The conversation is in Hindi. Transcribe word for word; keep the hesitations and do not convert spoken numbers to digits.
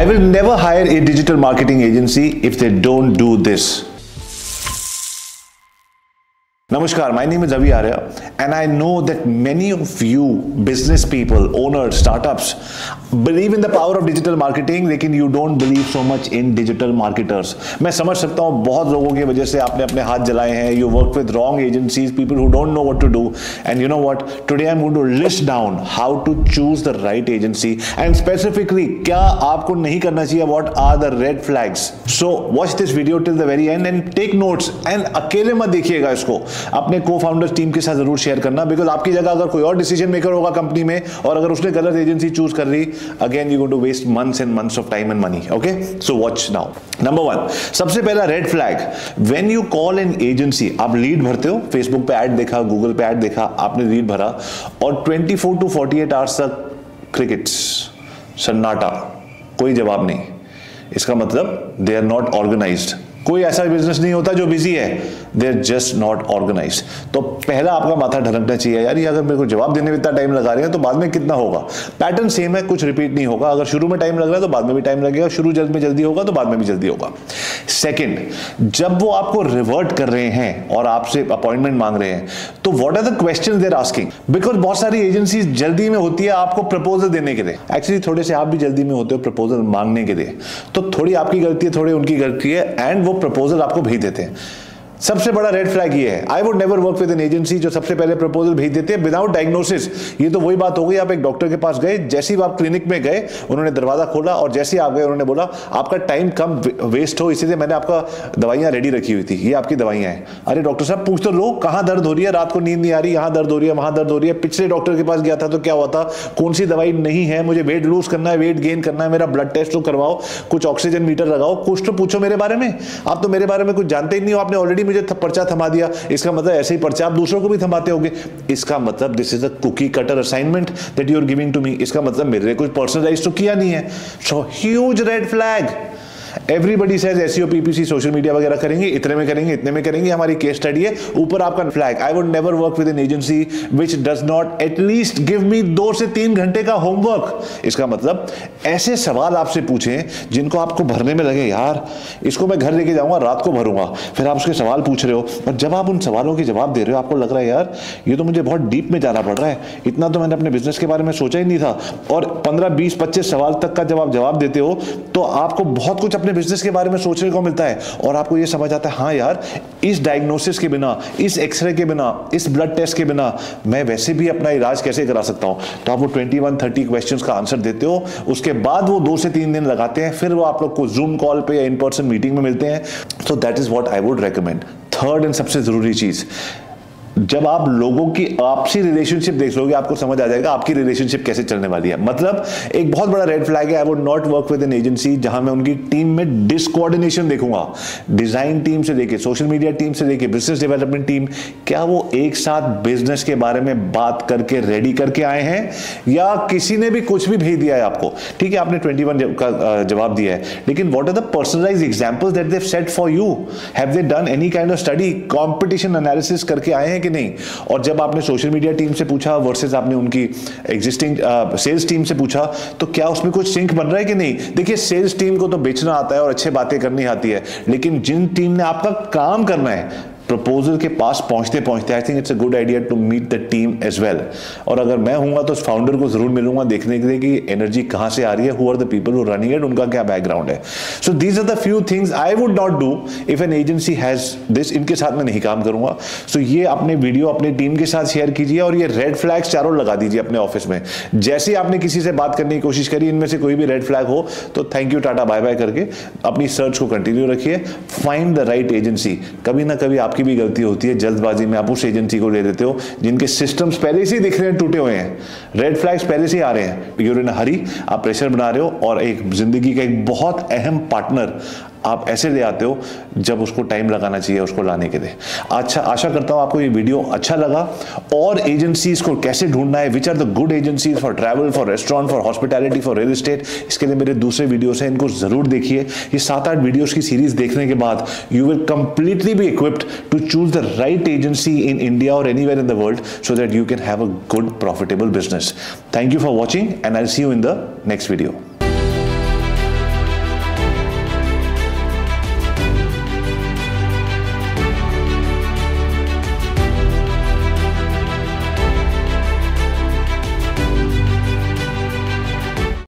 I will never hire a digital marketing agency if they don't do this. Namaskar, my name is Avi Arya, and I know that many of you business people, owners, startups believe in the power of digital marketing, लेकिन you don't believe so much in digital marketers. मैं समझ सकता हूँ बहुत लोगों की वजह से आपने अपने हाथ जलाए हैं. You work with wrong agencies, people who don't know what to do. And you know what? Today I'm going to list down how to choose the right agency and specifically क्या आपको नहीं करना चाहिए. What are the red flags? So watch this video till the very end and take notes. And अकेले मत देखिएगा इसको. अपने co-founders टीम के साथ जरूर शेयर करना, बिकॉज आपकी जगह अगर कोई और डिसीजन मेकर होगा कंपनी में और अगर उसने गलत एजेंसी चूज कर ली, again you going to waste months and months of time and money. Okay, so watch now. Number one, सबसे पहला red flag, when you call an agency. आप लीड भरते हो, फेसबुक पे ऐड देखा, गूगल पे ऐड देखा, आपने लीड भरा और twenty four to forty eight hours तक क्रिकेट्स, सन्नाटा, कोई जवाब नहीं. इसका मतलब दे आर नॉट ऑर्गेनाइज्ड. कोई ऐसा बिजनेस नहीं होता जो बिजी है, they are just not organise. तो पहला आपका माथा ढलकना चाहिए, यार ये अगर मेरे को जवाब देने में इतना टाइम लगा रहे हैं तो बाद में कितना होगा. पैटर्न सेम है, कुछ रिपीट नहीं होगा. अगर शुरू में टाइम लग रहा है तो बाद में भी टाइम लगेगा, शुरू जल्द में जल्दी होगा तो बाद में भी जल्दी होगा. सेकेंड, जब वो आपको रिवर्ट कर रहे हैं और आपसे अपॉइंटमेंट मांग रहे हैं तो what are the questions they are asking, because बहुत सारी एजेंसीज जल्दी में होती है आपको प्रपोजल देने के लिए. एक्चुअली थोड़े से आप भी जल्दी में होते हो प्रपोजल मांगने के लिए, तो थोड़ी आपकी गलती है, थोड़ी उनकी गलती है, एंड वो प्रपोजल आपको भेज देते हैं. सबसे बड़ा रेड फ्लैग ये है. I would never work with an agency जो सबसे पहले प्रपोजल भेज देते हैं विदाउट डायग्नोसिस. ये तो वही बात हो गई, आप एक डॉक्टर के पास गए, जैसे ही आप क्लिनिक में गए उन्होंने दरवाजा खोला और जैसे ही आप गए उन्होंने बोला आपका टाइम कम वेस्ट हो इसीलिए मैंने आपका दवाइयाँ रेडी रखी हुई थी, ये आपकी दवाइयाँ हैं. अरे डॉक्टर साहब पूछ तो लो, कहाँ दर्द हो रही है, रात को नींद नहीं आ रही, यहाँ दर्द हो रही है, वहाँ दर्द हो रही है, पिछले डॉक्टर के पास गया था तो क्या हुआ था, कौन सी दवाई नहीं है, मुझे वेट लूज करना है, वेट गेन करना है, मेरा ब्लड टेस्ट तो करवाओ, कुछ ऑक्सीजन मीटर लगाओ, कुछ तो पूछो मेरे बारे में. आप तो मेरे बारे में कुछ जानते ही नहीं हो, आपने ऑलरेडी मुझे पर्चा थमा दिया. इसका मतलब ऐसे ही पर्चा आप दूसरों को भी थमाते होंगे. इसका मतलब this is a cookie cutter assignment that you are giving to me. इसका मतलब मेरे कुछ पर्सनलाइज तो किया नहीं है. So huge red flag. Everybody says SEO, PPC, social media वगैरह करेंगे, इतने में करेंगे, इतने में करेंगे, हमारी केस स्टडी है. ऊपर आपका flag, I would never work with an agency which does not at least give me दो से तीन घंटे का होमवर्क. इसका मतलब ऐसे सवाल आपसे पूछें जिनको आपको भरने में लगे, यार इसको मैं घर लेके जाऊंगा, रात को भरूंगा. फिर आप उसके सवाल पूछ रहे हो और जब आप उन सवालों के जवाब दे रहे हो आपको लग रहा है यार ये तो मुझे बहुत डीप में जाना पड़ रहा है, इतना तो मैंने अपने बिजनेस के बारे में सोचा ही नहीं था. और पंद्रह बीस पच्चीस सवाल तक का जब आप जवाब देते हो तो आपको बहुत कुछ अपने बिजनेस के बारे में सोचने को मिलता है और आपको ये समझ आता है, हाँ यार इस डायग्नोसिस के बिना, इस एक्सरे के बिना, इस ब्लड टेस्ट के बिना मैं वैसे भी अपना इलाज कैसे करा सकता हूं. तो आप वो इक्कीस तीस क्वेश्चंस का आंसर देते हो. उसके बाद वो दो से तीन दिन लगाते हैं, फिर वो आप लोग को जूम कॉल पे या इन पर्सन मीटिंग में मिलते हैं. So that is what I would recommend. Third and सबसे जरूरी चीज, जब आप लोगों की आपसी रिलेशनशिप देख लोगे आपको समझ आ जाएगा आपकी रिलेशनशिप कैसे चलने वाली है. मतलब एक बहुत बड़ा रेड फ्लैग है, I would not work with an agency जहां मैं उनकी टीम में डिसकोऑर्डिनेशन देखूंगा. डिजाइन टीम से लेके, सोशल मीडिया टीम से लेके, बिजनेस डेवलपमेंट टीम, क्या वो एक साथ बिजनेस के बारे में बात करके रेडी करके आए हैं या किसी ने भी कुछ भी भेज दिया है आपको. ठीक है, आपने ट्वेंटी वन का जवाब दिया है, लेकिन what are the personalised examples that they have set for you. Have they done any kind of study, competition analysis करके आए हैं नहीं. और जब आपने सोशल मीडिया टीम से पूछा वर्सेस आपने उनकी एग्जिस्टिंग सेल्स टीम से पूछा तो क्या उसमें कुछ सिंक बन रहा है कि नहीं. देखिए सेल्स टीम को तो बेचना आता है और अच्छे बातें करनी आती है, लेकिन जिन टीम ने आपका काम करना है प्रपोजल के पास पहुंचते पहुंचते I think it's a good idea to meet the team as well. और अगर मैं हूँगा तो फाउंडर को जरूर मिलूंगा देखने के लिए कि एनर्जी कहाँ से आ रही है, who are the people who running it, उनका क्या बैकग्राउंड है. So these are the few things I would not do if an agency has this. इनके साथ मैं नहीं काम करूंगा. सो so ये अपने वीडियो अपने टीम के साथ शेयर कीजिए और ये रेड फ्लैग्स चारों लगा दीजिए अपने ऑफिस में. जैसे आपने किसी से बात करने की कोशिश करी इनमें से कोई भी रेड फ्लैग हो तो thank you, Tata, bye bye करके अपनी सर्च को कंटिन्यू रखिए. Find the right agency. कभी ना कभी आपकी भी गलती होती है, जल्दबाजी में आप उस एजेंसी को ले लेते हो जिनके सिस्टम्स पहले से ही दिख रहे हैं टूटे हुए हैं, रेड फ्लैग्स पहले से ही आ रहे हैं. यूर इन हरी, आप प्रेशर बना रहे हो और एक जिंदगी का एक बहुत अहम पार्टनर आप ऐसे ले आते हो जब उसको टाइम लगाना चाहिए उसको लाने के लिए. अच्छा, आशा करता हूं आपको ये वीडियो अच्छा लगा. और एजेंसीज को कैसे ढूंढना है, which are the good agencies for travel, for restaurant, for hospitality, for real estate, इसके लिए मेरे दूसरे वीडियोस हैं, इनको जरूर देखिए. ये सात आठ वीडियोस की सीरीज देखने के बाद you will completely be equipped to choose the right agency in India और anywhere in the world so that you can have a good profitable business. Thank you for watching and I will see you in the next video.